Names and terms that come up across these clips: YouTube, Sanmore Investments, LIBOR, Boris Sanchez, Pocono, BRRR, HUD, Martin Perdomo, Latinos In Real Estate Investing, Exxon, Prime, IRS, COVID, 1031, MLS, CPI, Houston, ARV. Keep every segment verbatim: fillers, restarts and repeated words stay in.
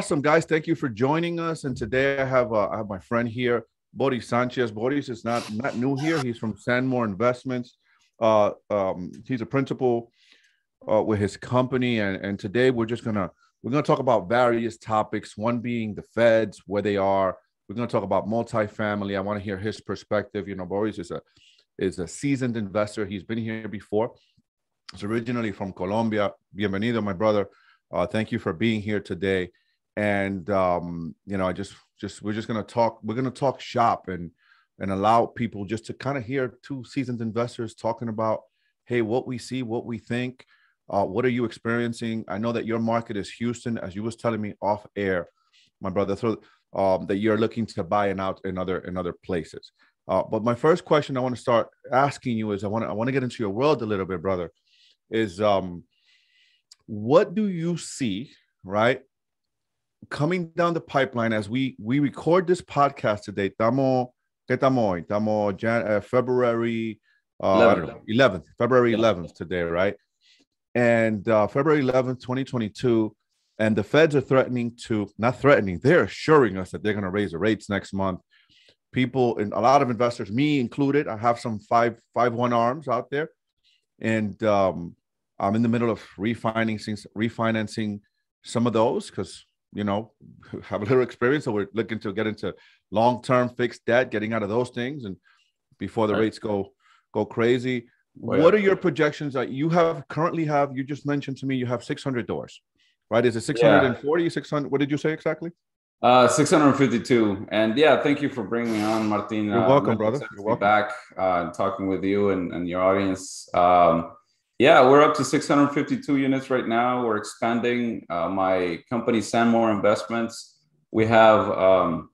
Awesome, guys. Thank you for joining us. And today I have uh, I have my friend here, Boris Sanchez. Boris is not, not new here. He's from Sanmore Investments. Uh, um, he's a principal uh, with his company. And, and today we're just going to we're going to talk about various topics, one being the feds, where they are. We're going to talk about multifamily. I want to hear his perspective. You know, Boris is a is a seasoned investor. He's been here before. He's originally from Colombia. Bienvenido, my brother. Uh, thank you for being here today. And, um, you know, I just, just, we're just going to talk, we're going to talk shop and, and allow people just to kind of hear two seasoned investors talking about, hey, what we see, what we think, uh, what are you experiencing? I know that your market is Houston, as you was telling me off air, my brother, so, um, that you're looking to buy and out in other, in other places. Uh, but my first question I want to start asking you is, I want to, I want to get into your world a little bit, brother, is, um, what do you see, right, coming down the pipeline as we we record this podcast today? Tamo, ¿qué tamo hoy? Tamo Jan, uh, February uh, eleventh, February eleventh today, right? And uh, February eleventh, twenty twenty-two, and the feds are threatening to, not threatening, they're assuring us that they're going to raise the rates next month. People, and a lot of investors, me included, I have some five five one arms out there, and um I'm in the middle of refinancing, refinancing some of those because, you know, have a little experience. So we're looking to get into long-term fixed debt, getting out of those things. And before the rates go, go crazy, oh, yeah. What are your projections that you have currently have? You just mentioned to me, you have six hundred doors, right? Is it six hundred forty, yeah. six hundred? What did you say exactly? Uh, six hundred fifty-two. And yeah, thank you for bringing me on, Martin. You're welcome, uh, brother. You're welcome. Back uh, and talking with you and, and your audience. Um, Yeah, we're up to six hundred fifty-two units right now. We're expanding uh, my company, Sanmore Investments. We have um,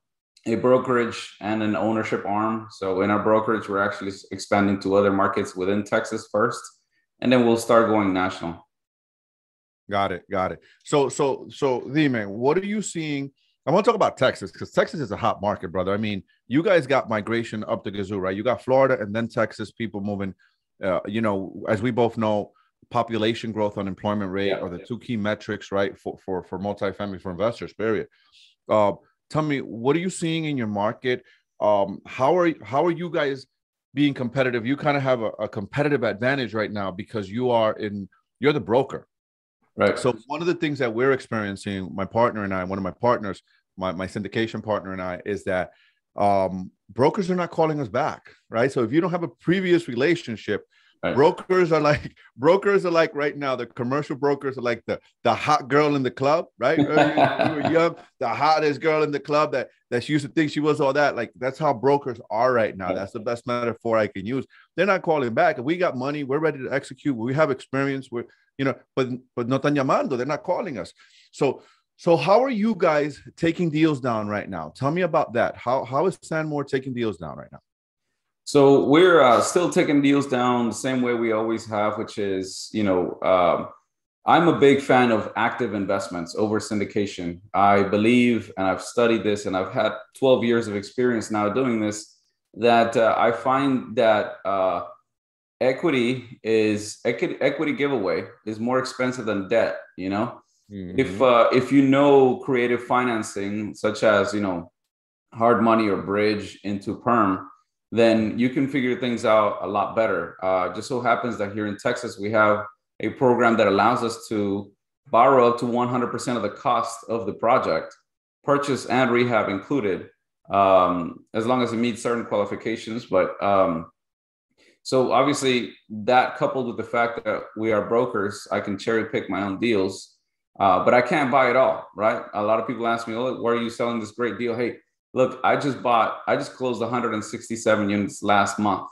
a brokerage and an ownership arm. So in our brokerage, we're actually expanding to other markets within Texas first, and then we'll start going national. Got it, got it. So, so, so, Dime, what are you seeing? I want to talk about Texas because Texas is a hot market, brother. I mean, you guys got migration up the gazoo, right? You got Florida and then Texas people moving. Uh, you know, as we both know, population growth, unemployment rate yeah, are the yeah. two key metrics, right, for, for, for multifamily, for investors, period. Uh, tell me, what are you seeing in your market? Um, how are how are you guys being competitive? You kind of have a, a competitive advantage right now because you are in, you're the broker. Right. So one of the things that we're experiencing, my partner and I, one of my partners, my, my syndication partner and I, is that um brokers are not calling us back, right? So if you don't have a previous relationship, right. brokers are like brokers are like right now, the commercial brokers are like the the hot girl in the club, right? you, you were young, the hottest girl in the club that that used to think she was all that. Like, that's how brokers are right now. That's the best metaphor I can use. They're not calling back. If we got money, we're ready to execute, we have experience, we're, you know, but but no tan llamando, they're not calling us. So So how are you guys taking deals down right now? Tell me about that. How, how is Sanmore taking deals down right now? So we're uh, still taking deals down the same way we always have, which is, you know, uh, I'm a big fan of active investments over syndication. I believe, and I've studied this, and I've had twelve years of experience now doing this, that uh, I find that uh, equity is, equi- equity giveaway is more expensive than debt, you know? Mm-hmm. If uh, if you know creative financing, such as, you know, hard money or bridge into perm, then you can figure things out a lot better. Uh, just so happens that here in Texas, we have a program that allows us to borrow up to one hundred percent of the cost of the project, purchase and rehab included, um, as long as it meets certain qualifications. But um, so obviously that, coupled with the fact that we are brokers, I can cherry pick my own deals. Uh, but I can't buy it all, right? A lot of people ask me, oh, why are you selling this great deal? Hey, look, I just bought, I just closed one hundred sixty-seven units last month.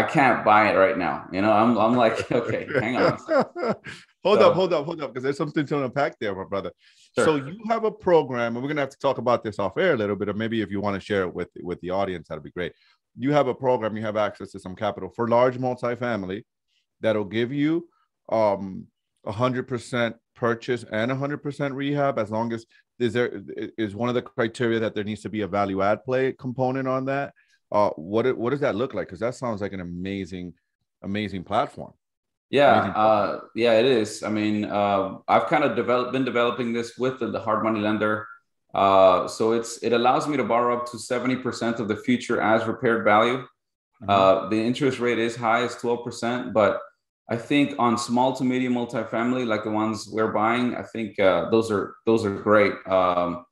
I can't buy it right now. You know, I'm, I'm like, okay, hang on. hold so, up, hold up, hold up, because there's something to unpack there, my brother. Sure. So you have a program, and we're going to have to talk about this off air a little bit, or maybe if you want to share it with, with the audience, that'd be great. You have a program, you have access to some capital for large multifamily that'll give you um, one hundred percent purchase and one hundred percent rehab, as long as is there is one of the criteria that there needs to be a value add play component on that. Uh, what what does that look like? Because that sounds like an amazing, amazing platform. Yeah, uh, yeah, it is. I mean, uh, I've kind of developed, been developing this with the, the hard money lender. Uh, so it's it allows me to borrow up to seventy percent of the future as repaired value. Mm-hmm. Uh, the interest rate is high, it's twelve percent. But I think on small to medium multifamily, like the ones we're buying, I think uh, those are those are great. Um,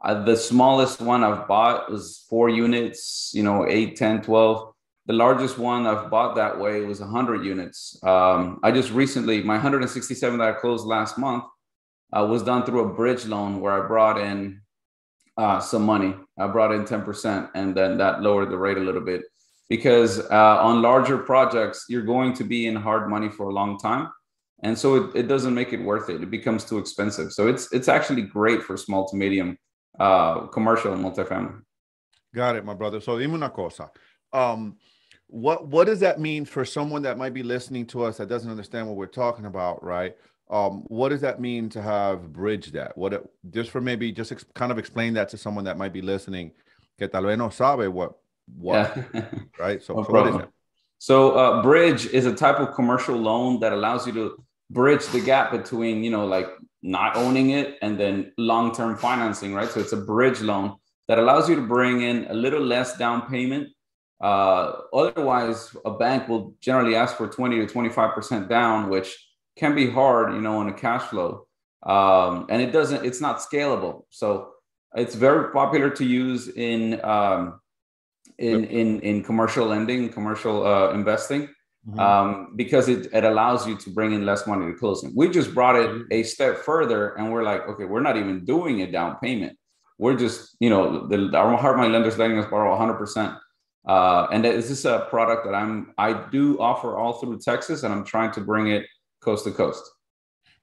I, the smallest one I've bought was four units, you know, eight, ten, twelve. The largest one I've bought that way was one hundred units. Um, I just recently, my one hundred sixty-seven that I closed last month uh, was done through a bridge loan where I brought in uh, some money. I brought in ten percent, and then that lowered the rate a little bit. Because uh, on larger projects, you're going to be in hard money for a long time. And so it, it doesn't make it worth it. It becomes too expensive. So it's it's actually great for small to medium uh, commercial and multifamily. Got it, my brother. So dime una cosa. Um, what, what does that mean for someone that might be listening to us that doesn't understand what we're talking about, right? Um, what does that mean to have bridged that? What it, just for maybe just ex- kind of explain that to someone that might be listening que tal vez no sabe what What? Yeah. Right. So, no so what is it? So uh, bridge is a type of commercial loan that allows you to bridge the gap between, you know, like not owning it and then long-term financing, right? So it's a bridge loan that allows you to bring in a little less down payment. Uh, otherwise, a bank will generally ask for twenty to twenty-five percent down, which can be hard, you know, on a cash flow. Um, and it doesn't, it's not scalable. So it's very popular to use in, um, In, in in commercial lending, commercial uh, investing, mm-hmm. um, because it, it allows you to bring in less money to closing. We just brought it a step further, and we're like, okay, we're not even doing a down payment. We're just, you know, the, our hard money lender's letting us borrow one hundred percent. Uh, and this is a product that I'm I do offer all through Texas, and I'm trying to bring it coast to coast.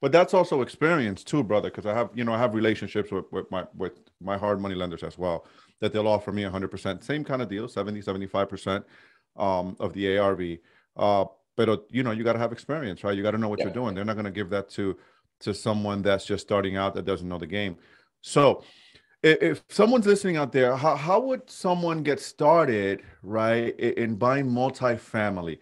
But that's also experience too, brother, because I have, you know, I have relationships with, with my with my hard money lenders as well. That they'll offer me one hundred percent. Same kind of deal, seventy, seventy-five percent um, of the A R V. Uh, but, you know, you got to have experience, right? You got to know what yeah. you're doing. They're not going to give that to, to someone that's just starting out that doesn't know the game. So if, if someone's listening out there, how, how would someone get started, right, in, in buying multifamily?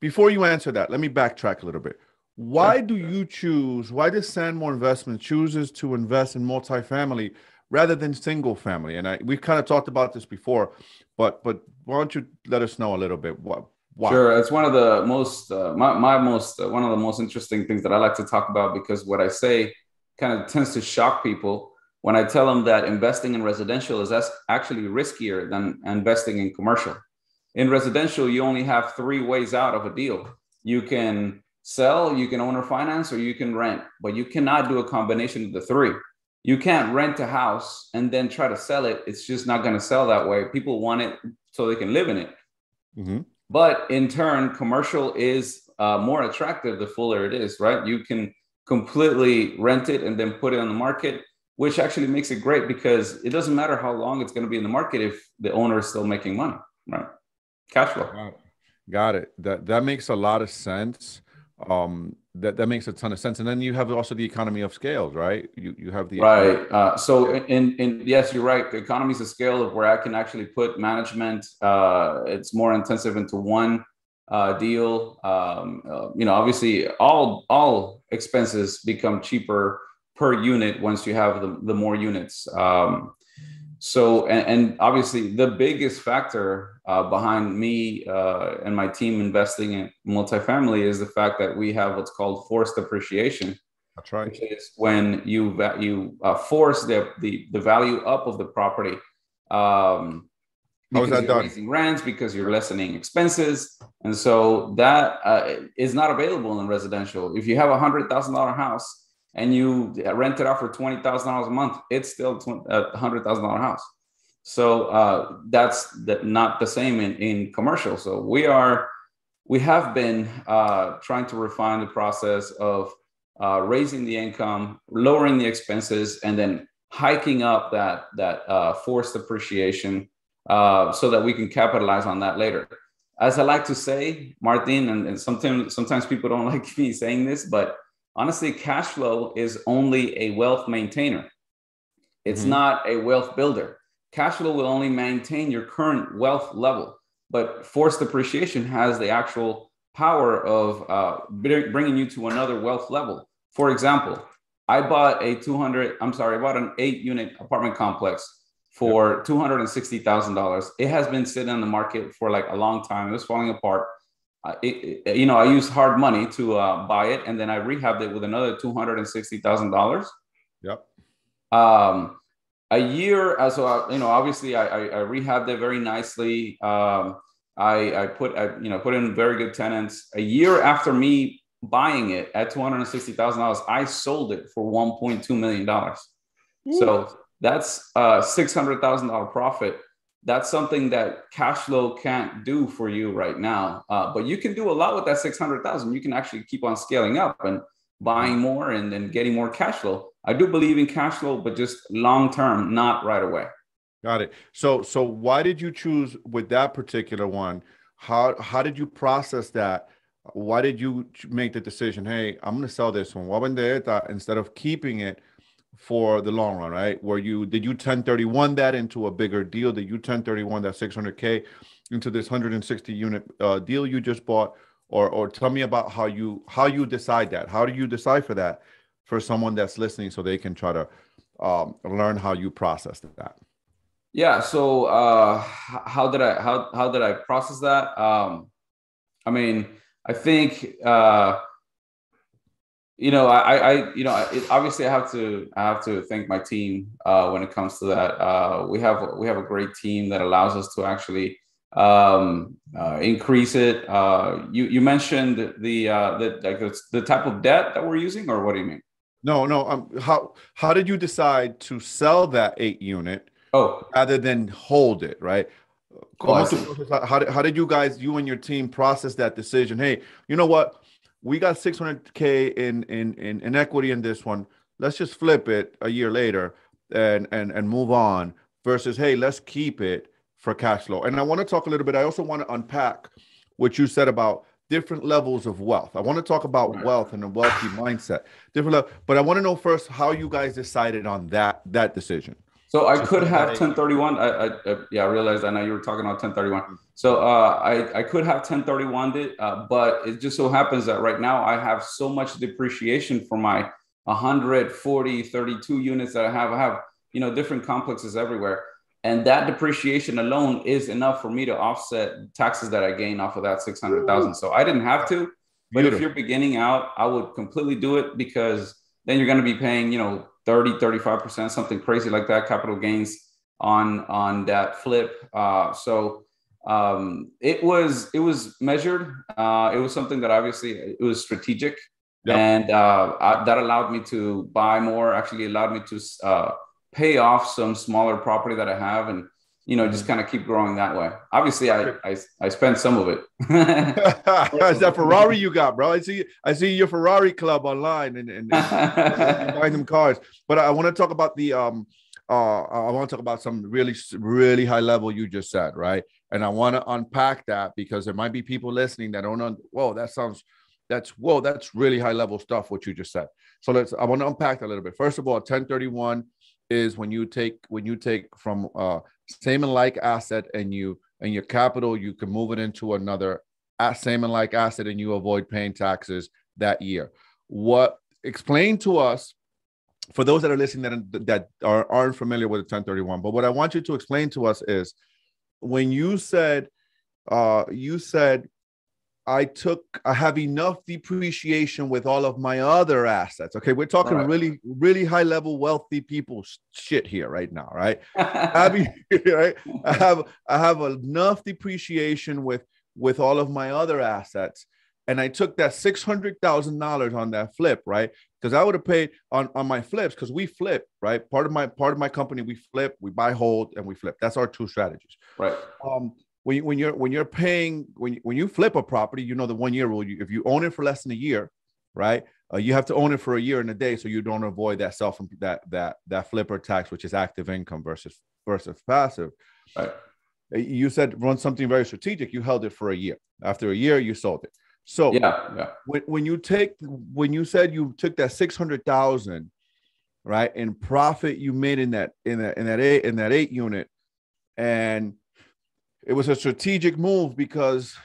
Before you answer that, let me backtrack a little bit. Why do you choose, why does Sanmore Investment chooses to invest in multifamily rather than single family? And I, we kind of talked about this before, but but why don't you let us know a little bit what? Why? Sure, it's one of the most uh, my my most uh, one of the most interesting things that I like to talk about, because what I say kind of tends to shock people when I tell them that investing in residential is that's actually riskier than investing in commercial. In residential, you only have three ways out of a deal. You can sell, you can own or finance, or you can rent, but you cannot do a combination of the three. You can't rent a house and then try to sell it. It's just not going to sell that way. People want it so they can live in it. Mm-hmm. But in turn, commercial is uh, more attractive the fuller it is, right? You can completely rent it and then put it on the market, which actually makes it great because it doesn't matter how long it's going to be in the market if the owner is still making money, right? Cash flow. Got it. Got it. That, that makes a lot of sense. Um, that, that makes a ton of sense. And then you have also the economy of scales, right? You you have the right. Uh, so in, in yes, you're right. The economy is a scale of where I can actually put management. Uh, it's more intensive into one uh, deal. Um, uh, you know, obviously all all expenses become cheaper per unit once you have the, the more units. Um, so and, and obviously the biggest factor Uh, behind me uh, and my team investing in multifamily is the fact that we have what's called forced appreciation. That's right. Which is when you va- you uh, force the, the the value up of the property. Um, How is that you're done? Raising rents because you're lessening expenses, and so that uh, is not available in residential. If you have a hundred thousand dollar house and you rent it out for twenty thousand dollars a month, it's still a hundred thousand dollar house. So uh, that's the, not the same in, in commercial. So we are, we have been uh, trying to refine the process of uh, raising the income, lowering the expenses, and then hiking up that that uh, forced appreciation uh, so that we can capitalize on that later. As I like to say, Martin, and, and sometimes sometimes people don't like me saying this, but honestly, cash flow is only a wealth maintainer. It's mm-hmm. not a wealth builder. Cash flow will only maintain your current wealth level, but forced appreciation has the actual power of uh, bringing you to another wealth level. For example, I bought a two hundred, I'm sorry, I bought an eight unit apartment complex for two hundred sixty thousand dollars. It has been sitting on the market for like a long time. It was falling apart. Uh, it, it, you know, I used hard money to uh, buy it, and then I rehabbed it with another two hundred sixty thousand dollars. Yep. Um, a year, uh, so I, you know, obviously, I, I, I rehabbed it very nicely. Um, I, I put, I, you know, put in very good tenants. A year after me buying it at two hundred sixty thousand dollars, I sold it for one point two million dollars. Mm. So that's a six hundred thousand dollars profit. That's something that cash flow can't do for you right now. Uh, but you can do a lot with that six hundred thousand dollars. You can actually keep on scaling up and buying more and then getting more cash flow. I do believe in cash flow, but just long-term, not right away. Got it. So, so why did you choose with that particular one? How, how did you process that? Why did you make the decision? Hey, I'm going to sell this one. Why venderla instead of keeping it for the long run, right? Where you, did you ten thirty-one that into a bigger deal? Did you ten thirty-one that six hundred K into this one hundred sixty unit uh, deal you just bought? Or, or tell me about how you, how you decide that. How do you decide for that for someone that's listening so they can try to um, learn how you process that? Yeah. So, uh, how did I, how, how did I process that? Um, I mean, I think, uh, you know, I, I, you know, it, obviously I have to, I have to thank my team, uh, when it comes to that. Uh, we have, we have a great team that allows us to actually, um, uh, increase it. Uh, you, you mentioned the, uh, the, like the, the type of debt that we're using, or what do you mean? No, no. Um, how, how did you decide to sell that eight unit? Oh, rather than hold it, right? Oh, to, how, did, how did you guys, you and your team, process that decision? Hey, you know what? We got six hundred K in, in, in, in equity in this one. Let's just flip it a year later and, and, and move on versus, hey, let's keep it for cash flow. And I want to talk a little bit. I also want to unpack what you said about different levels of wealth. I want to talk about right. wealth and a wealthy mindset. Different level, but I want to know first how you guys decided on that, that decision. So I could have ten thirty-one. I, I, I, yeah, I realized I know you were talking about ten thirty-one. So uh, I, I could have ten thirty-one it, uh, but it just so happens that right now I have so much depreciation for my one hundred forty, thirty-two units that I have. I have, you know, different complexes everywhere. And that depreciation alone is enough for me to offset taxes that I gain off of that six hundred thousand. So I didn't have to, but Beautiful. If you're beginning out, I would completely do it, because then you're going to be paying, you know, thirty, thirty-five percent, something crazy like that, capital gains on, on that flip. Uh, so um, it was, it was measured. Uh, it was something that obviously it was strategic. Yep. And uh, I, that allowed me to buy more, actually allowed me to uh, pay off some smaller property that I have, and, you know, just kind of keep growing that way. Obviously I, I, I spent some of it. It's that Ferrari you got, bro. I see, I see your Ferrari club online and, and, and buying them cars. But I want to talk about the, um, uh, I want to talk about some really, really high level you just said, right? And I want to unpack that, because there might be people listening that don't know, whoa, that sounds, that's, whoa, that's really high level stuff, what you just said. So let's, I want to unpack that a little bit. First of all, ten thirty-one is when you take, when you take from, uh, same and like asset, and you and your capital, you can move it into another same and like asset, and you avoid paying taxes that year. What explain to us, for those that are listening that that are, aren't familiar with the ten thirty-one, but what I want you to explain to us is when you said uh, you said I took I have enough depreciation with all of my other assets. Okay, we're talking right. really, really high level wealthy people shit here right now, right? I right? I have I have enough depreciation with with all of my other assets, and I took that six hundred thousand dollars on that flip, right? Because I would have paid on on my flips, because we flip, right? Part of my part of my company, we flip, we buy, hold, and we flip. That's our two strategies, right? Um, When, when you're when you're paying when when you flip a property, you know the one year rule. You, if you own it for less than a year, right, uh, you have to own it for a year and a day, so you don't avoid that self that that that flipper tax, which is active income versus versus passive. Right. You said run something very strategic. You held it for a year. After a year, you sold it. So yeah, yeah. When, when you take when you said you took that six hundred thousand, right, in profit you made in that in that in that eight in that eight unit, and it was a strategic move because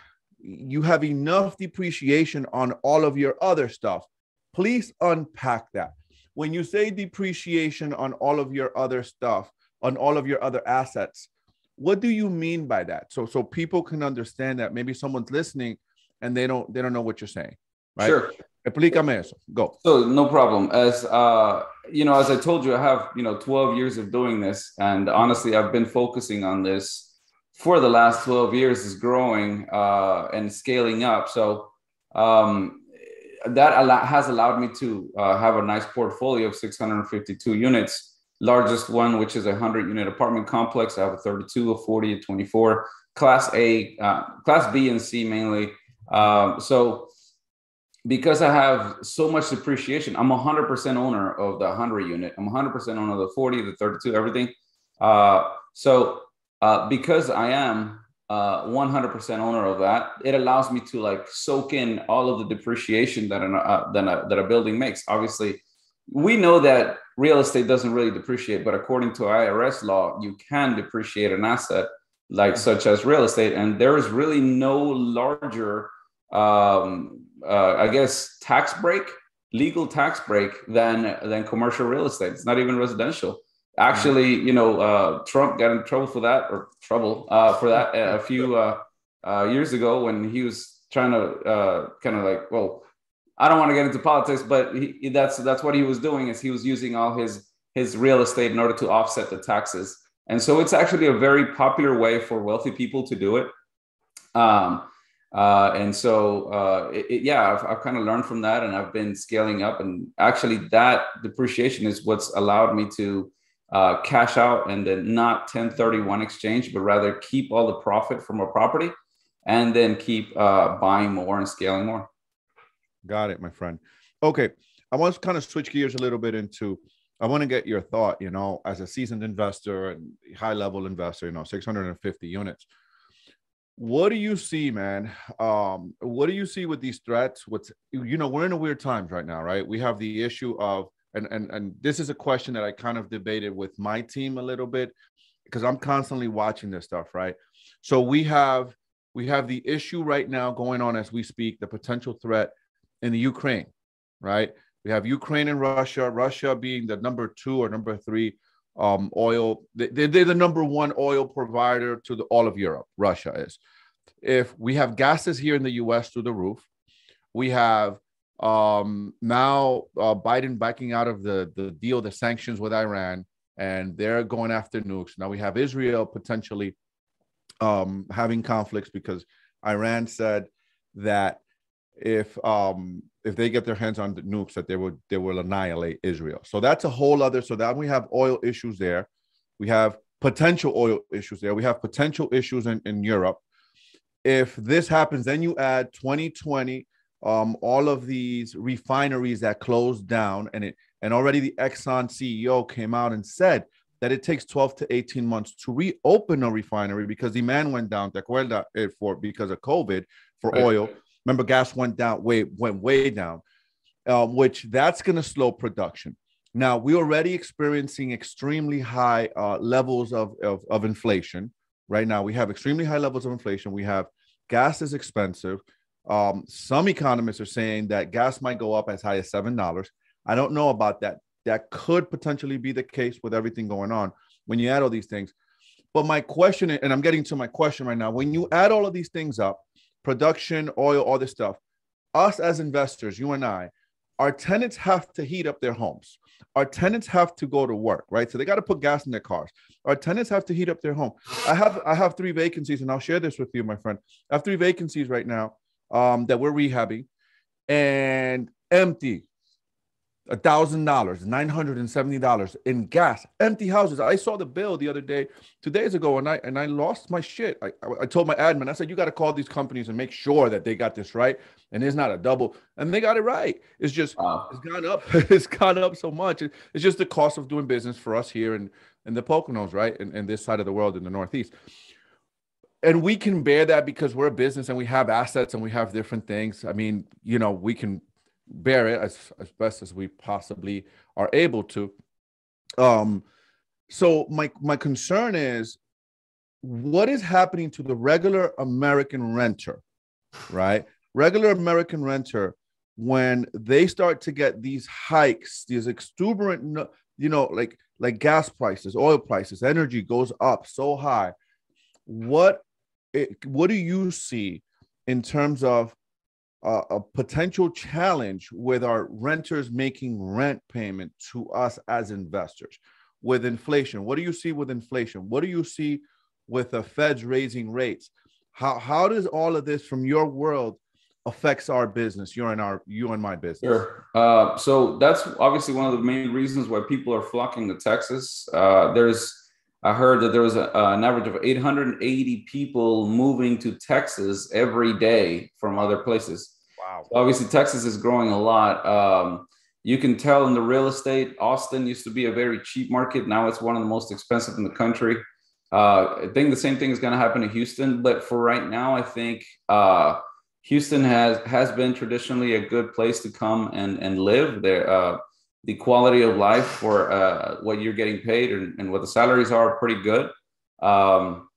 you have enough depreciation on all of your other stuff. Please unpack that. When you say depreciation on all of your other stuff, on all of your other assets, what do you mean by that? So, so people can understand that. Maybe someone's listening and they don't, they don't know what you're saying, right? Sure. Explícame eso. Go. So no problem. As, uh, you know, as I told you, I have, you know, twelve years of doing this. And honestly, I've been focusing on this for the last twelve years, is growing uh, and scaling up. So um, that al- has allowed me to uh, have a nice portfolio of six hundred fifty-two units, largest one, which is a one hundred unit apartment complex. I have a thirty-two, a forty, a twenty-four, class A, uh, class B and C mainly. Um, so because I have so much depreciation, I'm one hundred percent owner of the one hundred unit. I'm one hundred percent owner of the forty, the thirty-two, everything. Uh, so Uh, because I am uh, one hundred percent owner of that, it allows me to like soak in all of the depreciation that an, uh, that, a, that a building makes. Obviously, we know that real estate doesn't really depreciate, but according to I R S law, you can depreciate an asset like such as real estate. And there is really no larger, um, uh, I guess, tax break, legal tax break than, than commercial real estate. It's not even residential. Actually, you know, uh, Trump got in trouble for that, or trouble uh, for that a few uh, uh, years ago when he was trying to uh, kind of like, well, I don't want to get into politics, but he, that's that's what he was doing, is he was using all his his real estate in order to offset the taxes. And so it's actually a very popular way for wealthy people to do it. Um, uh, and so, uh, it, it, yeah, I've, I've kind of learned from that, and I've been scaling up. And actually, that depreciation is what's allowed me to Uh, cash out and then not ten thirty-one exchange, but rather keep all the profit from a property and then keep uh, buying more and scaling more. Got it, my friend. Okay. I want to kind of switch gears a little bit into, I want to get your thought, you know, as a seasoned investor and high level investor, you know, six hundred fifty units. What do you see, man? Um, what do you see with these threats? What's, you know, we're in a weird times right now, right? We have the issue of, And, and and this is a question that I kind of debated with my team a little bit, because I'm constantly watching this stuff, right? So we have we have the issue right now going on as we speak, the potential threat in the Ukraine, right? We have Ukraine and Russia, Russia being the number two or number three um, oil. They, they're the number one oil provider to the, all of Europe, Russia is. If we have gases here in the U S through the roof, we have Um, now uh, Biden backing out of the, the deal, the sanctions with Iran, and they're going after nukes. Now we have Israel potentially um, having conflicts because Iran said that if um, if they get their hands on the nukes, that they would they will annihilate Israel. So that's a whole other. So that we have oil issues there, we have potential oil issues there, we have potential issues in, in Europe. If this happens, then you add twenty twenty. Um, all of these refineries that closed down, and it and already the Exxon C E O came out and said that it takes twelve to eighteen months to reopen a refinery because demand went down. Te acuerdas, for because of COVID for right. Oil. Remember, gas went down, way went way down, um, which that's going to slow production. Now we're already experiencing extremely high uh, levels of, of of inflation. Right now, we have extremely high levels of inflation. We have gas is expensive. Um, some economists are saying that gas might go up as high as seven dollars. I don't know about that. That could potentially be the case with everything going on when you add all these things. But my question, and I'm getting to my question right now, when you add all of these things up, production, oil, all this stuff, us as investors, you and I, our tenants have to heat up their homes. Our tenants have to go to work, right? So they got to put gas in their cars. Our tenants have to heat up their home. I have I have three vacancies, and I'll share this with you, my friend. I have three vacancies right now. Um, that we're rehabbing, and empty, one thousand dollars, nine hundred seventy dollars in gas, empty houses. I saw the bill the other day, two days ago, and I and I lost my shit. I, I told my admin, I said, you got to call these companies and make sure that they got this right, and it's not a double. And they got it right. It's just, wow. It's gone up. It's gone up so much. It, it's just the cost of doing business for us here in, in the Poconos, right, in, in this side of the world, in the Northeast. And we can bear that because we're a business and we have assets and we have different things. I mean, you know, we can bear it as, as best as we possibly are able to. Um, so my, my concern is, what is happening to the regular American renter right? Regular American renter, when they start to get these hikes, these exuberant, you know, like like gas prices, oil prices, energy goes up so high. What it, what do you see in terms of uh, a potential challenge with our renters making rent payment to us as investors? With inflation, what do you see with inflation? What do you see with the Feds raising rates? How how does all of this from your world affects our business, you and our you and my business? Sure. Uh, so that's obviously one of the main reasons why people are flocking to Texas. Uh, there's I heard that there was a, an average of eight hundred eighty people moving to Texas every day from other places. Wow. So obviously, Texas is growing a lot. Um, You can tell in the real estate, Austin used to be a very cheap market. Now it's one of the most expensive in the country. Uh, I think the same thing is going to happen to Houston. But for right now, I think uh, Houston has has been traditionally a good place to come and, and live there. Uh, the quality of life for uh, what you're getting paid and, and what the salaries are, are pretty good. Um,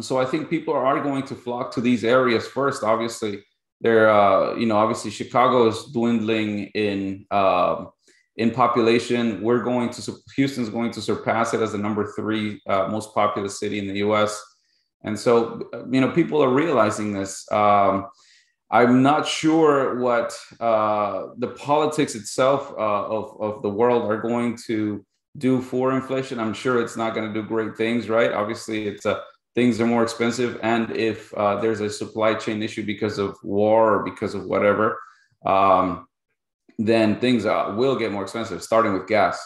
so I think people are going to flock to these areas first, obviously. They're, uh, you know, obviously Chicago is dwindling in uh, in population. We're going to, Houston's going to surpass it as the number three uh, most populous city in the U S. And so, you know, people are realizing this. Um, I'm not sure what uh, the politics itself uh, of, of the world are going to do for inflation. I'm sure it's not going to do great things, right? Obviously, it's a things are more expensive. And if uh, there's a supply chain issue because of war or because of whatever, um, then things uh, will get more expensive, starting with gas.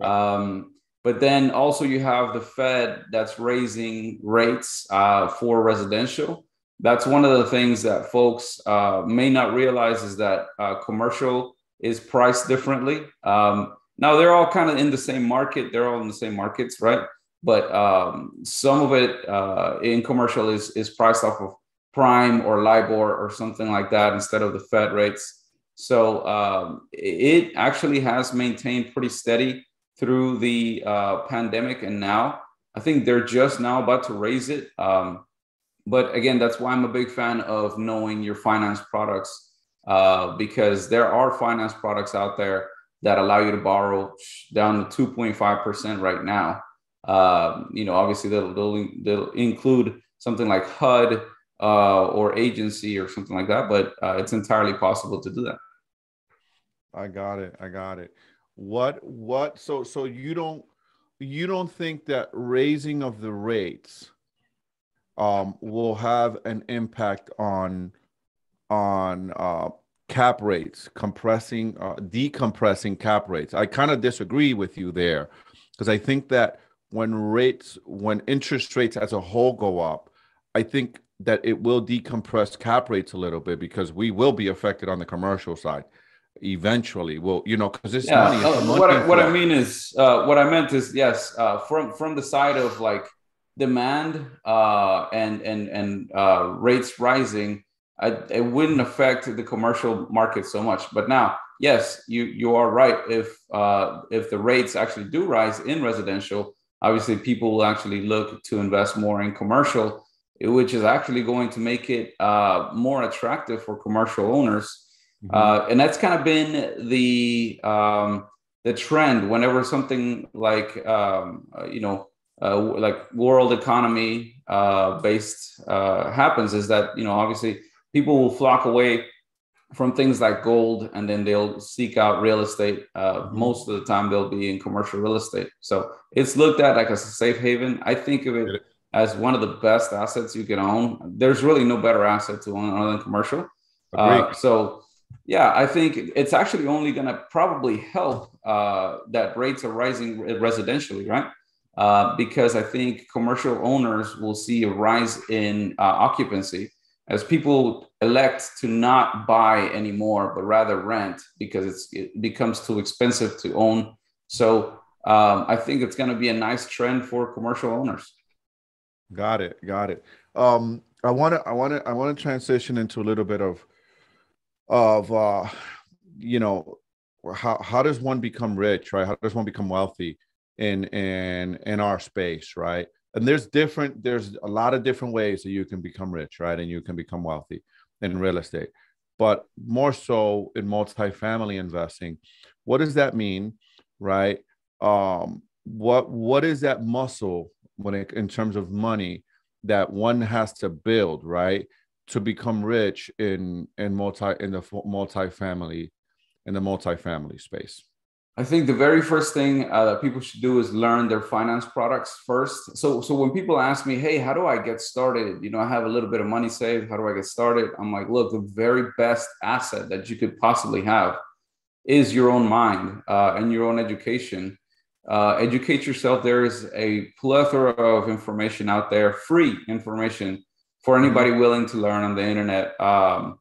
Um, but then also you have the Fed that's raising rates uh, for residential. That's one of the things that folks uh, may not realize is that uh, commercial is priced differently. Um, now, they're all kind of in the same market. They're all in the same markets, right? But um, some of it uh, in commercial is, is priced off of Prime or LIBOR or something like that instead of the Fed rates. So um, it actually has maintained pretty steady through the uh, pandemic. And now I think they're just now about to raise it. Um, but again, that's why I'm a big fan of knowing your finance products, uh, because there are finance products out there that allow you to borrow down to two point five percent right now. Uh, you know, obviously they'll, they'll, they'll include something like H U D uh, or agency or something like that, but uh, it's entirely possible to do that. I got it. I got it. What, what, so, so you don't, you don't think that raising of the rates um, will have an impact on, on uh, cap rates, compressing, uh, decompressing cap rates? I kind of disagree with you there, because I think that when rates, when interest rates as a whole go up, I think that it will decompress cap rates a little bit, because we will be affected on the commercial side eventually. Well, you know, because this yeah. money. Uh, what I, what I mean is, uh, what I meant is, yes, uh, from from the side of like demand uh, and and and uh, rates rising, I, it wouldn't affect the commercial market so much. But now, yes, you you are right. If uh, if the rates actually do rise in residential, obviously, people will actually look to invest more in commercial, which is actually going to make it uh, more attractive for commercial owners. Mm-hmm. uh, and that's kind of been the um, the trend. Whenever something like um, you know, uh, like world economy uh, based uh, happens, is that you know obviously people will flock away from things like gold, and then they'll seek out real estate. Uh, most of the time they'll be in commercial real estate. So it's looked at like as a safe haven. I think of it as one of the best assets you can own. There's really no better asset to own other than commercial. Uh, so yeah, I think it's actually only gonna probably help uh, that rates are rising residentially, right? Uh, because I think commercial owners will see a rise in uh, occupancy as people elect to not buy anymore, but rather rent, because it's, it becomes too expensive to own. So um, I think it's going to be a nice trend for commercial owners. Got it. Got it. Um, I want to, I want to, I want to transition into a little bit of, of, uh, you know, how, how does one become rich, right? How does one become wealthy in, in, in our space, right? And there's different, there's a lot of different ways that you can become rich, right? And you can become wealthy. in real estate, but more so in multifamily investing. What does that mean, right? Um, what what is that muscle when it, in terms of money that one has to build, right, to become rich in in multi in the multifamily in the multifamily space? I think the very first thing uh, that people should do is learn their finance products first. So, so when people ask me, hey, how do I get started? You know, I have a little bit of money saved. How do I get started? I'm like, look, the very best asset that you could possibly have is your own mind uh, and your own education. Uh, educate yourself. There is a plethora of information out there, free information for anybody willing to learn on the internet. Um,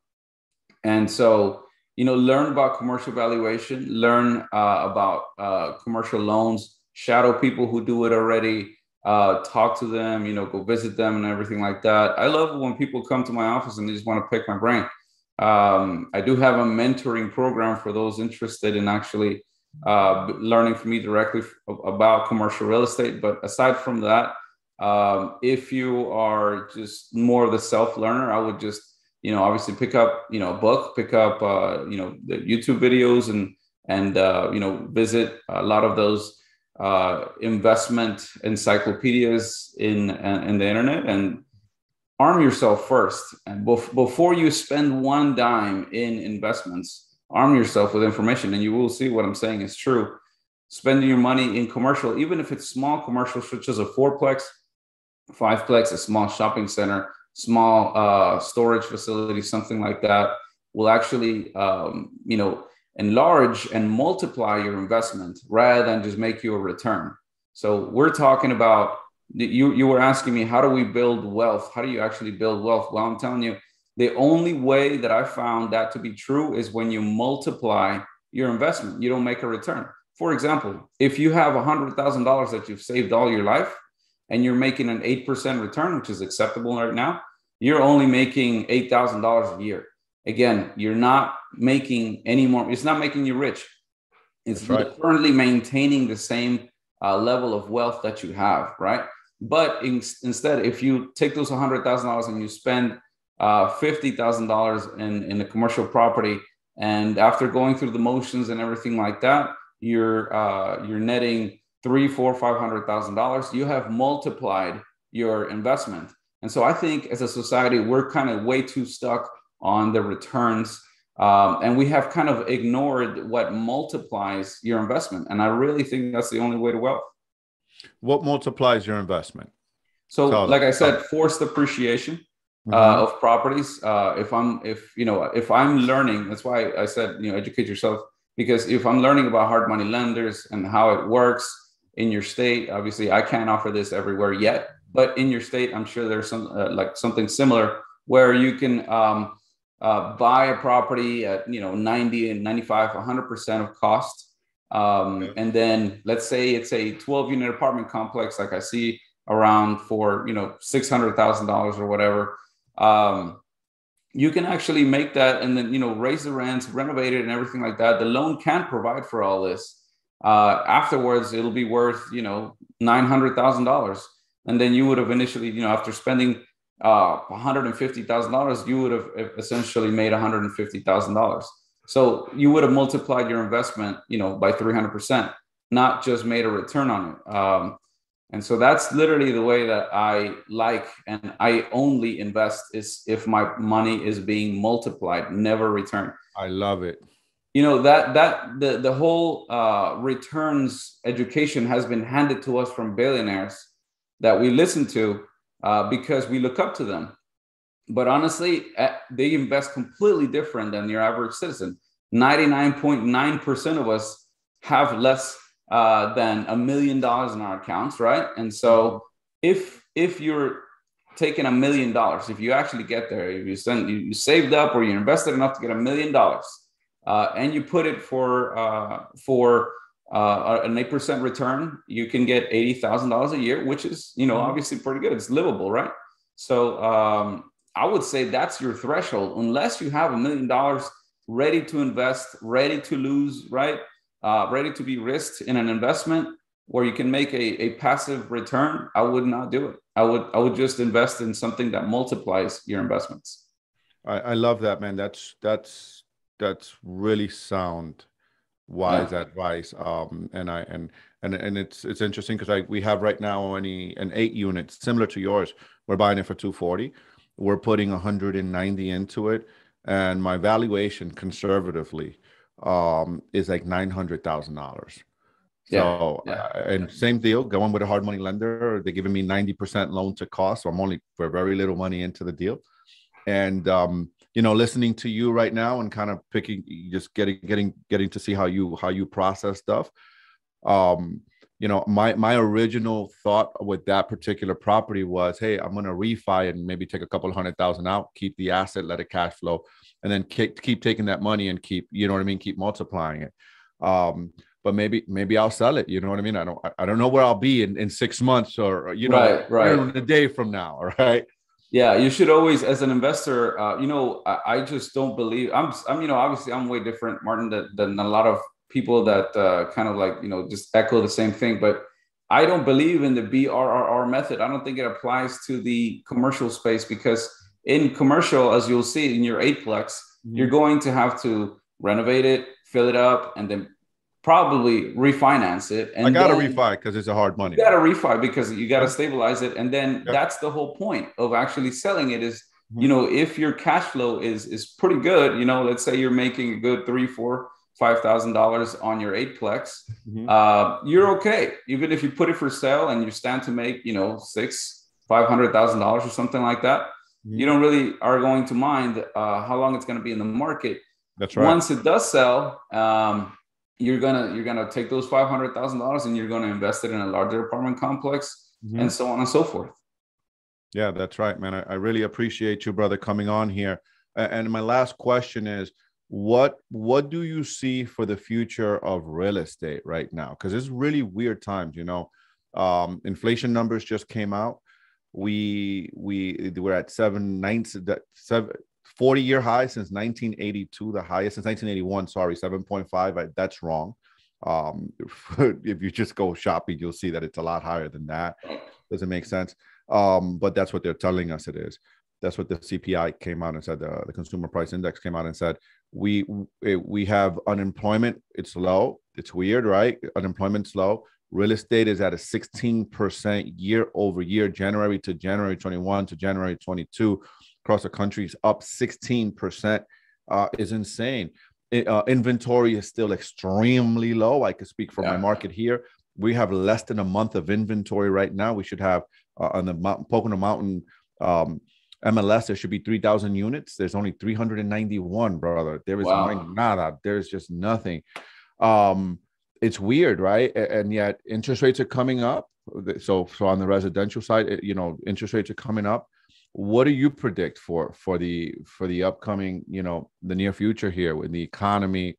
and so, you know, learn about commercial valuation, learn uh, about uh, commercial loans, shadow people who do it already, uh, talk to them, you know, go visit them and everything like that. I love when people come to my office and they just want to pick my brain. Um, I do have a mentoring program for those interested in actually uh, learning from me directly about commercial real estate. But aside from that, um, if you are just more of the self-learner, I would just you know, obviously pick up, you know, a book, pick up, uh, you know, the YouTube videos and, and uh, you know, visit a lot of those uh, investment encyclopedias in, in the internet, and arm yourself first. And bef before you spend one dime in investments, arm yourself with information, and you will see what I'm saying is true. Spending your money in commercial, even if it's small commercial, such as a fourplex, fiveplex, a small shopping center, small uh, storage facility, something like that, will actually, um, you know, enlarge and multiply your investment rather than just make you a return. So we're talking about, you, you were asking me, how do we build wealth? How do you actually build wealth? Well, I'm telling you, the only way that I found that to be true is when you multiply your investment. You don't make a return. For example, if you have one hundred thousand dollars that you've saved all your life, and you're making an eight percent return, which is acceptable right now, you're only making eight thousand dollars a year. Again, you're not making any more. It's not making you rich. It's right. Currently maintaining the same uh, level of wealth that you have, right? But in, instead, if you take those one hundred thousand dollars and you spend uh, fifty thousand dollars in, in a commercial property, and after going through the motions and everything like that, you're, uh, you're netting three, four, five hundred thousand dollars, you have multiplied your investment. And so I think as a society, we're kind of way too stuck on the returns. Um, and we have kind of ignored what multiplies your investment. And I really think that's the only way to wealth. What multiplies your investment? So, so like I said, forced appreciation mm-hmm. uh, of properties. Uh, if I'm, if, you know, if I'm learning, that's why I said, you know, educate yourself, because if I'm learning about hard money lenders and how it works, in your state, obviously, I can't offer this everywhere yet, but in your state, I'm sure there's some uh, like something similar where you can um, uh, buy a property at you know ninety and ninety-five, one hundred percent of cost, um, okay. and then let's say it's a twelve unit apartment complex, like I see around for you know six hundred thousand dollars or whatever. Um, you can actually make that and then you know raise the rents, renovate it, and everything like that. The loan can provide for all this. Uh, afterwards, it'll be worth, you know, nine hundred thousand dollars. And then you would have initially, you know, after spending uh, one hundred fifty thousand dollars, you would have essentially made one hundred fifty thousand dollars. So you would have multiplied your investment, you know, by three hundred percent, not just made a return on it. Um, and so that's literally the way that I like, and I only invest is if my money is being multiplied, never returned. I love it. You know, that that the, the whole uh, returns education has been handed to us from billionaires that we listen to uh, because we look up to them. But honestly, they invest completely different than your average citizen. ninety-nine point nine percent of us have less uh, than a million dollars in our accounts, right? And so if, if you're taking a million dollars, if you actually get there, if you, send, you, you saved up or you invested enough to get a million dollars, Uh, and you put it for uh, for uh, an eight percent return, you can get eighty thousand dollars a year, which is you know obviously pretty good. It's livable, right? So um, I would say that's your threshold, unless you have a million dollars ready to invest, ready to lose, right? Uh, ready to be risked in an investment where you can make a, a passive return. I would not do it. I would I would just invest in something that multiplies your investments. I, I love that, man. That's that's that's really sound, wise yeah. advice. Um, and I and and and it's it's interesting because I we have right now any an eight unit similar to yours. We're buying it for two forty. We're putting one hundred ninety into it, and my valuation conservatively um, is like nine hundred thousand dollars. So yeah, yeah, uh, and yeah. same deal, going with a hard money lender. They're giving me ninety percent loan to cost. So I'm only for very little money into the deal. And, um, you know, listening to you right now and kind of picking, just getting, getting, getting to see how you, how you process stuff. Um, you know, my, my original thought with that particular property was, hey, I'm going to refi and maybe take a couple hundred thousand out, keep the asset, let it cash flow, and then keep, keep taking that money and keep, you know what I mean? Keep multiplying it. Um, But maybe maybe I'll sell it. You know what I mean? I don't I don't know where I'll be in, in six months or, you know, right, right. a day from now. All right. Yeah. You should always, as an investor, uh, you know, I, I just don't believe I'm, I'm, you know, obviously I'm way different, Martin, than, than a lot of people that uh, kind of like, you know, just echo the same thing. But I don't believe in the B R R R method. I don't think it applies to the commercial space, because in commercial, as you'll see in your eightplex, mm-hmm. you're going to have to renovate it, fill it up, and then probably refinance it. And I got to refi because it's a hard money. You got to refi because you got to stabilize it. And then yep. that's the whole point of actually selling it is, mm-hmm. you know, if your cash flow is is pretty good, you know, let's say you're making a good three, four, five thousand dollars on your eightplex, mm-hmm. uh, you're okay. Even if you put it for sale and you stand to make, you know, six, five hundred thousand dollars or something like that, mm-hmm. you don't really are going to mind uh, how long it's going to be in the market. That's right. Once it does sell, um, you're gonna you're gonna take those five hundred thousand dollars and you're gonna invest it in a larger apartment complex, mm-hmm. and so on and so forth. Yeah, that's right, man. I, I really appreciate you, brother, coming on here. And my last question is, what what do you see for the future of real estate right now? Because it's really weird times, you know. Um, inflation numbers just came out. We we we're at seven nine seven. forty-year high since nineteen eighty-two, the highest since nineteen eighty-one, sorry, seven point five. I, that's wrong. Um, if you just go shopping, you'll see that it's a lot higher than that. Doesn't make sense. Um, but that's what they're telling us it is. That's what the C P I came out and said, the, the Consumer Price Index came out and said, we, we have unemployment, it's low. It's weird, right? Unemployment's low. Real estate is at a sixteen percent year over year, January to January twenty-one to January twenty-two. Across the country is up sixteen percent, uh, is insane. It, uh, inventory is still extremely low. I could speak for yeah. my market here. We have less than a month of inventory right now. We should have uh, on the mountain, Pocono Mountain um, M L S, there should be three thousand units. There's only three hundred ninety-one, brother. There is wow. nada. There's just nothing. Um, it's weird, right? And yet interest rates are coming up. So, so on the residential side, you know, interest rates are coming up. What do you predict for for the for the upcoming, you know, the near future here with the economy,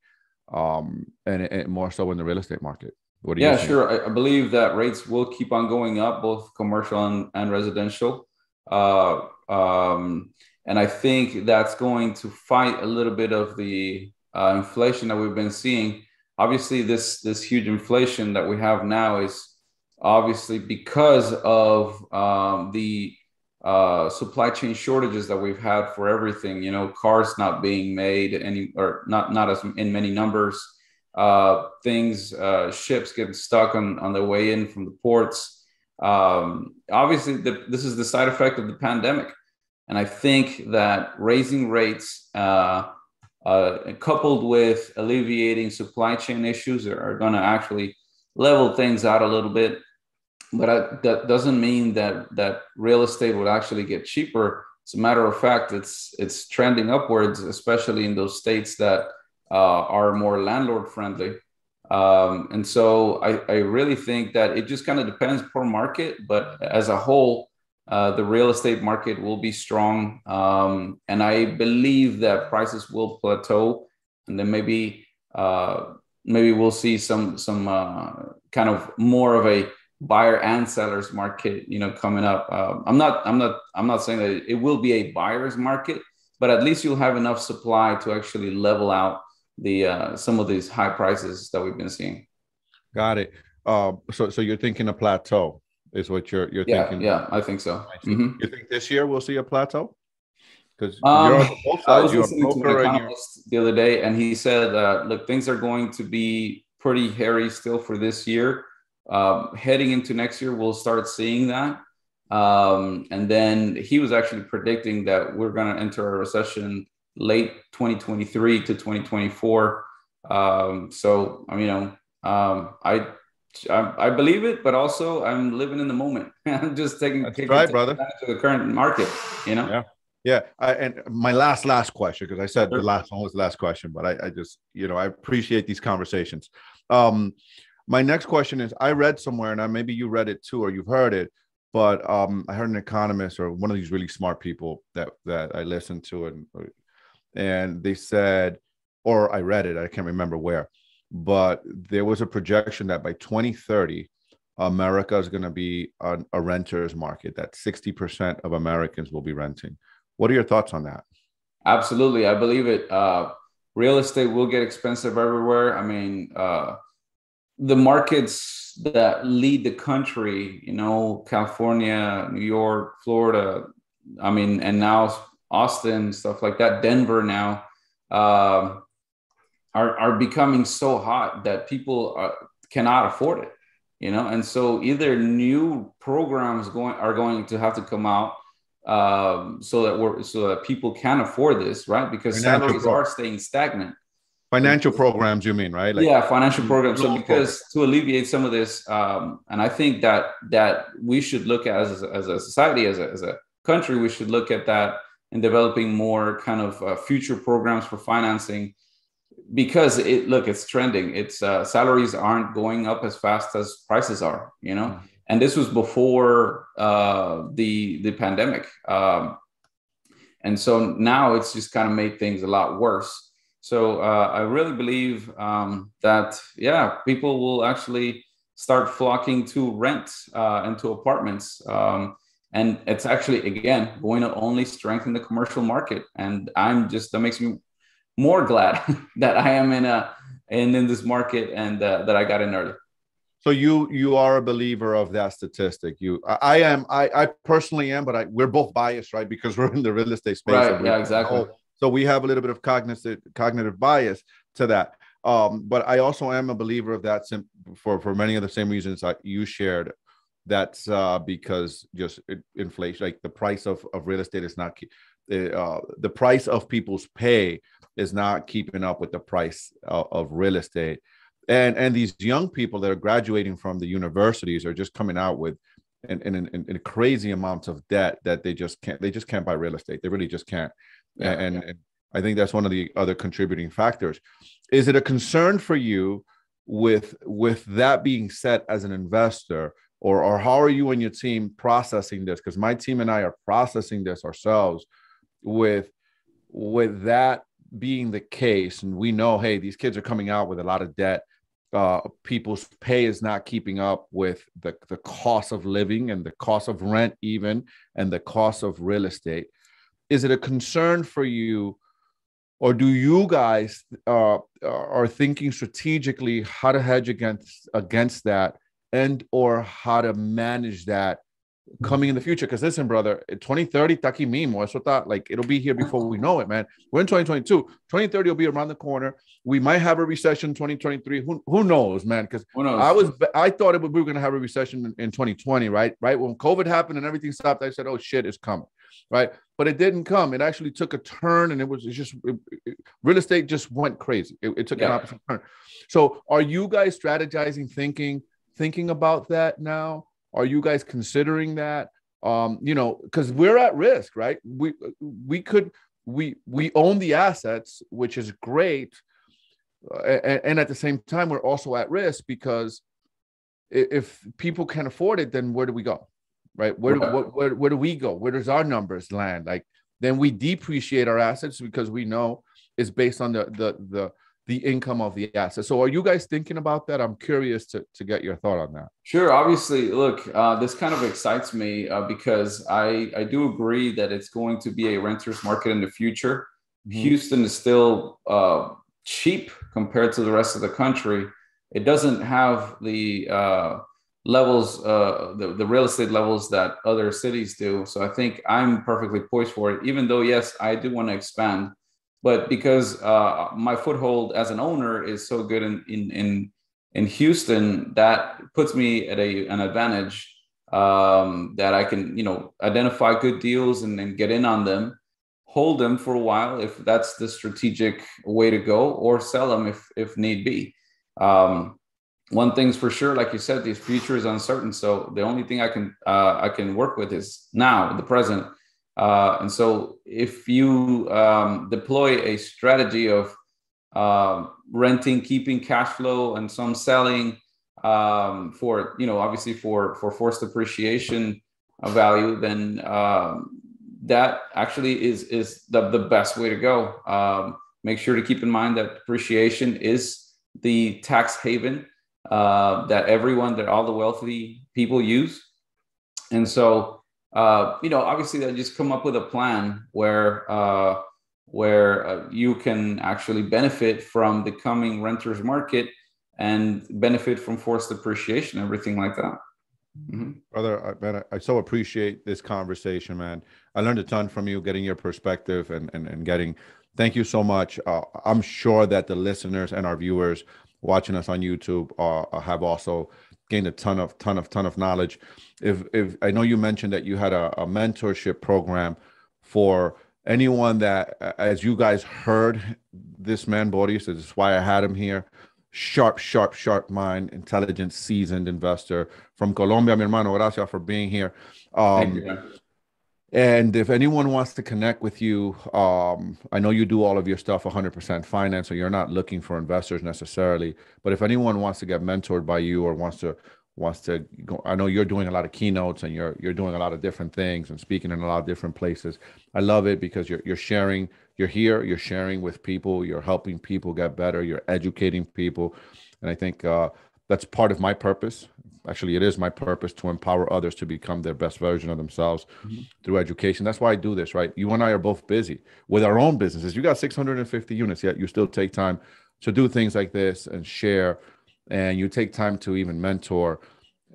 um, and, and more so in the real estate market? What do you? Yeah, think? Sure. I believe that rates will keep on going up, both commercial and, and residential, uh, um, and I think that's going to fight a little bit of the uh, inflation that we've been seeing. Obviously, this this huge inflation that we have now is obviously because of um, the uh supply chain shortages that we've had for everything, you know, cars not being made any or not not as in many numbers, uh things uh ships getting stuck on on their way in from the ports. Um obviously the, this is the side effect of the pandemic, and I think that raising rates uh uh coupled with alleviating supply chain issues are, are going to actually level things out a little bit. But I, that doesn't mean that that real estate would actually get cheaper. As a matter of fact, it's it's trending upwards, especially in those states that uh, are more landlord friendly. Um, and so I, I really think that it just kind of depends per market. But as a whole, uh, the real estate market will be strong. Um, and I believe that prices will plateau, and then maybe uh, maybe we'll see some some uh, kind of more of a buyer and sellers market, you know, coming up. Uh, I'm not, I'm not, I'm not saying that it will be a buyer's market, but at least you'll have enough supply to actually level out the uh, some of these high prices that we've been seeing. Got it. Uh, so, so you're thinking a plateau is what you're you're yeah, thinking. Yeah, I think so. I mm-hmm. You think this year we'll see a plateau? Because um, you're on both sides. I was listening to an economist the other day, and he said, uh, look, things are going to be pretty hairy still for this year. Um, heading into next year, we'll start seeing that. Um, and then he was actually predicting that we're going to enter a recession late twenty twenty-three to twenty twenty-four. Um, so, you know, um, I, I, I believe it, but also I'm living in the moment. I'm just taking, taking right, advantage of the current market, you know? Yeah. Yeah. I, and my last, last question, because I said sure. the last one was the last question, but I, I just, you know, I appreciate these conversations. Um, my next question is, I read somewhere, and I, maybe you read it too, or you've heard it, but um, I heard an economist or one of these really smart people that, that I listened to, and, and they said, or I read it, I can't remember where, but there was a projection that by twenty thirty, America is going to be on a renter's market, that sixty percent of Americans will be renting. What are your thoughts on that? Absolutely. I believe it. Uh, real estate will get expensive everywhere. I mean, uh, the markets that lead the country, you know, California, New York, Florida, I mean, and now Austin, stuff like that, Denver now, uh, are, are becoming so hot that people are, cannot afford it, you know? And so either new programs going are going to have to come out um, so that we're, so that people can afford this, right? Because salaries are staying stagnant. Financial programs, you mean, right? Like, yeah, financial programs. So because to alleviate some of this, um, and I think that that we should look at as, as a society, as a, as a country, we should look at that and developing more kind of uh, future programs for financing, because it, look, it's trending. It's uh, salaries aren't going up as fast as prices are, you know? Mm-hmm. And this was before uh, the, the pandemic. Um, and so now it's just kind of made things a lot worse. So uh, I really believe um, that, yeah, people will actually start flocking to rent uh, and to apartments. Um, and it's actually, again, going to only strengthen the commercial market. And I'm just, that makes me more glad that I am in, a, in, in this market and uh, that I got in early. So you you are a believer of that statistic. You, I, I am, I, I personally am, but I, we're both biased, right? Because we're in the real estate space. Right, yeah, exactly. All, So we have a little bit of cognitive cognitive bias to that. Um, but I also am a believer of that for, for many of the same reasons that you shared. That's uh, because just inflation, like the price of, of real estate is not, uh, the price of people's pay is not keeping up with the price of, of real estate. And, and these young people that are graduating from the universities are just coming out with in, in, in, in crazy amounts of debt that they just can't, they just can't buy real estate. They really just can't. Yeah, and, yeah. and I think that's one of the other contributing factors. Is it a concern for you with, with that being said as an investor, or, or how are you and your team processing this? Because my team and I are processing this ourselves with, with that being the case. And we know, hey, these kids are coming out with a lot of debt. Uh, people's pay is not keeping up with the, the cost of living and the cost of rent even, and the cost of real estate. Is it a concern for you, or do you guys uh, are thinking strategically how to hedge against against that, and or how to manage that coming in the future? Because listen, brother, twenty thirty, taki mimo, eso ta, like it'll be here before we know it, man. We're in twenty twenty-two. twenty thirty will be around the corner. We might have a recession in twenty twenty-three. Who, who knows, man? Because I was I thought it would, we were going to have a recession in, in twenty twenty, right? Right when COVID happened and everything stopped, I said, oh shit, it's coming, right? But it didn't come. It actually took a turn, and it was just it, it, real estate just went crazy. It, it took yeah. an opposite turn. So, are you guys strategizing, thinking, thinking about that now? Are you guys considering that? Um, you know, because we're at risk, right? We we could we we own the assets, which is great, uh, and, and at the same time, we're also at risk because if people can't afford it, then where do we go, right? Where do where, where, where do we go? Where does our numbers land? Like then we depreciate our assets because we know it's based on the the the. the income of the asset. So are you guys thinking about that? I'm curious to, to get your thought on that. Sure. Obviously, look, uh, this kind of excites me uh, because I, I do agree that it's going to be a renter's market in the future. Mm-hmm. Houston is still uh, cheap compared to the rest of the country. It doesn't have the uh, levels, uh, the, the real estate levels that other cities do. So I think I'm perfectly poised for it, even though, yes, I do want to expand. But because uh, my foothold as an owner is so good in, in, in, in Houston, that puts me at a, an advantage um, that I can, you know, identify good deals and then get in on them, hold them for a while if that's the strategic way to go, or sell them if, if need be. Um, One thing's for sure, like you said, the future is uncertain. So the only thing I can uh, I can work with is now, the present. Uh, and so if you um, deploy a strategy of uh, renting, keeping cash flow, and some selling um, for, you know, obviously for for forced appreciation of value, then uh, that actually is is the, the best way to go. Um, make sure to keep in mind that depreciation is the tax haven uh that everyone that all the wealthy people use. And so uh you know, obviously, they just come up with a plan where uh where uh, you can actually benefit from the coming renters market and benefit from forced appreciation, everything like that. Mm-hmm. Brother, I, man, I so appreciate this conversation, man. I learned a ton from you, getting your perspective and and, and getting, thank you so much. uh, I'm sure that the listeners and our viewers watching us on YouTube uh, have also gained a ton of ton of ton of knowledge. If if I know you mentioned that you had a, a mentorship program for anyone that, as you guys heard, this man Boris, this is why I had him here. Sharp, sharp, sharp mind, intelligent, seasoned investor from Colombia. Mi hermano, gracias for being here. Um, Thank you. And if anyone wants to connect with you, um, I know you do all of your stuff one hundred percent finance, so you're not looking for investors necessarily. But if anyone wants to get mentored by you or wants to wants to go, I know you're doing a lot of keynotes and you're you're doing a lot of different things and speaking in a lot of different places. I love it because you're you're sharing. You're here. You're sharing with people. You're helping people get better. You're educating people, and I think uh, that's part of my purpose. Actually, it is my purpose to empower others to become their best version of themselves mm-hmm. through education. That's why I do this, right? You and I are both busy with our own businesses. You got six hundred fifty units, yet you still take time to do things like this and share, and you take time to even mentor.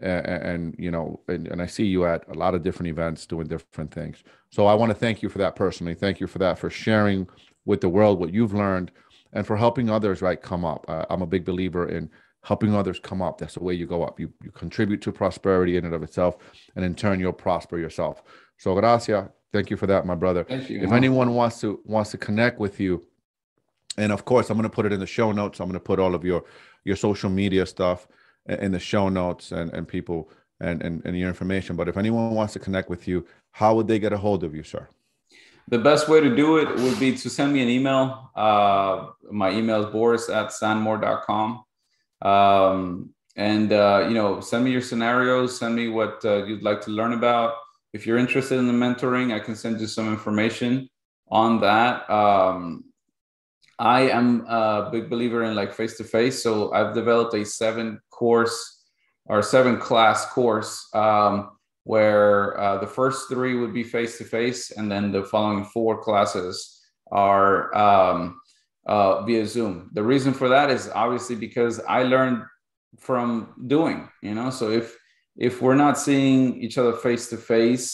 And, and you know, and, and I see you at a lot of different events doing different things. So I want to thank you for that personally. Thank you for that, for sharing with the world what you've learned and for helping others, right, come up. Uh, I'm a big believer in helping others come up. That's the way you go up. You, you contribute to prosperity in and of itself, and in turn, you'll prosper yourself. So gracias. Thank you for that, my brother. Thank you. If anyone wants to wants to connect with you, and of course, I'm going to put it in the show notes. I'm going to put all of your, your social media stuff in the show notes and, and people and, and, and your information. But if anyone wants to connect with you, how would they get a hold of you, sir? The best way to do it would be to send me an email. Uh, my email is boris at sanmore dot com. Um, and, uh, you know, send me your scenarios, send me what uh, you'd like to learn about. If you're interested in the mentoring, I can send you some information on that. Um, I am a big believer in like face-to-face. So I've developed a seven course or seven class course, um, where, uh, the first three would be face-to-face. And then the following four classes are, um, Uh, via Zoom. The reason for that is obviously because I learned from doing, you know, so if, if we're not seeing each other face to face,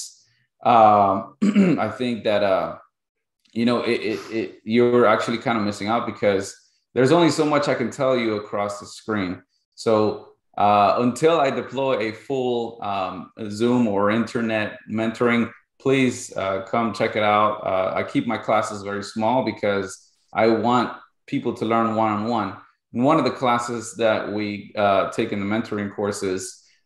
um, I think that, uh, you know, it, it, it, you're actually kind of missing out because there's only so much I can tell you across the screen. So uh, until I deploy a full um, Zoom or internet mentoring, please uh, come check it out. Uh, I keep my classes very small because I want people to learn one-on-one. In one of the classes that we uh, take in the mentoring courses,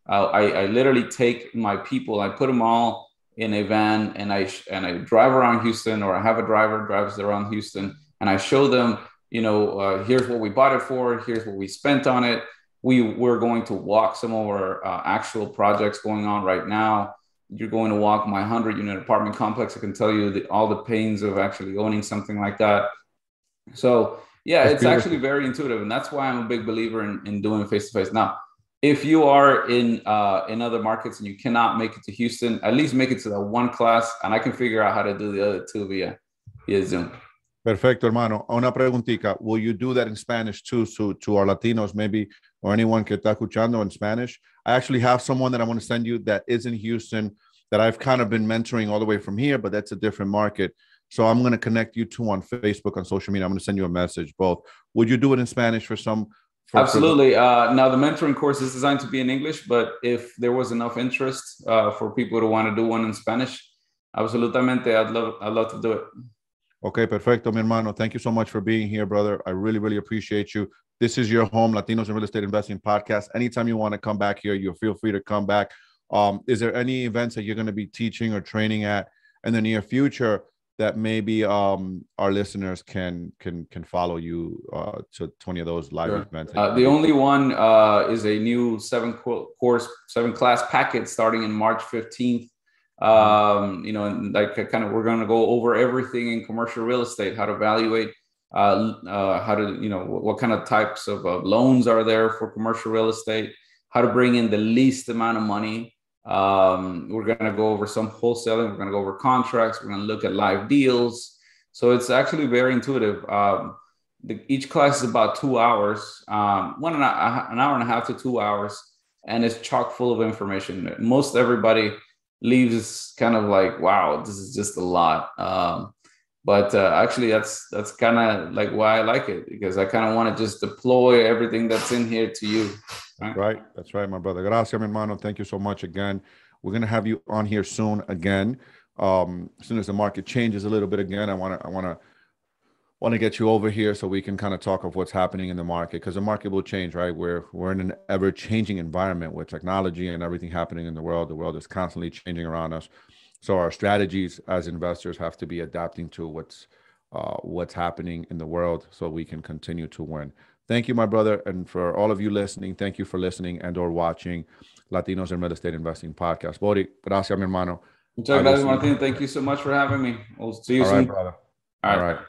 uh, I, I literally take my people, I put them all in a van, and I and I drive around Houston, or I have a driver drives around Houston, and I show them, you know, uh, here's what we bought it for, here's what we spent on it. We we're going to walk some of our uh, actual projects going on right now. You're going to walk my hundred-unit apartment complex. I can tell you the, all the pains of actually owning something like that. So yeah, that's it's beautiful. Actually very intuitive. And that's why I'm a big believer in, in doing face-to-face. Now, if you are in uh, in other markets and you cannot make it to Houston, at least make it to that one class, and I can figure out how to do the other two via, via Zoom. Perfecto, hermano. Una preguntita. Will you do that in Spanish too, so to our Latinos maybe, or anyone que está escuchando in Spanish? I actually have someone that I want to send you that is in Houston that I've kind of been mentoring all the way from here, but that's a different market. So I'm going to connect you two on Facebook, on social media. I'm going to send you a message, both. Would you do it in Spanish for some? For Absolutely. For uh, now, the mentoring course is designed to be in English, but if there was enough interest uh, for people to want to do one in Spanish, absolutamente, I'd love, I'd love to do it. Okay, perfecto, mi hermano. Thank you so much for being here, brother. I really, really appreciate you. This is your home, Latinos in Real Estate Investing Podcast. Anytime you want to come back here, you feel free to come back. Um, is there any events that you're going to be teaching or training at in the near future that maybe um, our listeners can can can follow you uh, to twenty of those live sure. events? Uh, the only one uh, is a new seven course, seven class packet starting in March fifteenth. Um, you know, and like kind of, we're going to go over everything in commercial real estate, how to evaluate, uh, uh, how to, you know, what, what kind of types of uh, loans are there for commercial real estate, how to bring in the least amount of money. Um, we're going to go over some wholesaling. We're going to go over contracts. We're going to look at live deals. So it's actually very intuitive. Um, the, each class is about two hours, um, one, an hour and a half to two hours. And it's chock full of information. Most everybody leaves kind of like, wow, this is just a lot. Um, but uh, actually, that's that's kind of like why I like it, because I kind of want to just deploy everything that's in here to you. Right? right. That's right, my brother. Gracias, mi hermano. Thank you so much again. We're going to have you on here soon again. Um, as soon as the market changes a little bit again, I want to I want to want to get you over here so we can kind of talk of what's happening in the market, because the market will change, right? We're, we're in an ever-changing environment with technology and everything happening in the world. The world is constantly changing around us. So our strategies as investors have to be adapting to what's, uh, what's happening in the world so we can continue to win. Thank you, my brother. And for all of you listening, thank you for listening and or watching Latinos in Real Estate Investing Podcast. Bori, gracias, mi hermano. Muchas gracias, Martin. Thank you so much for having me. We'll see you all soon. Right, brother. All, all right. right.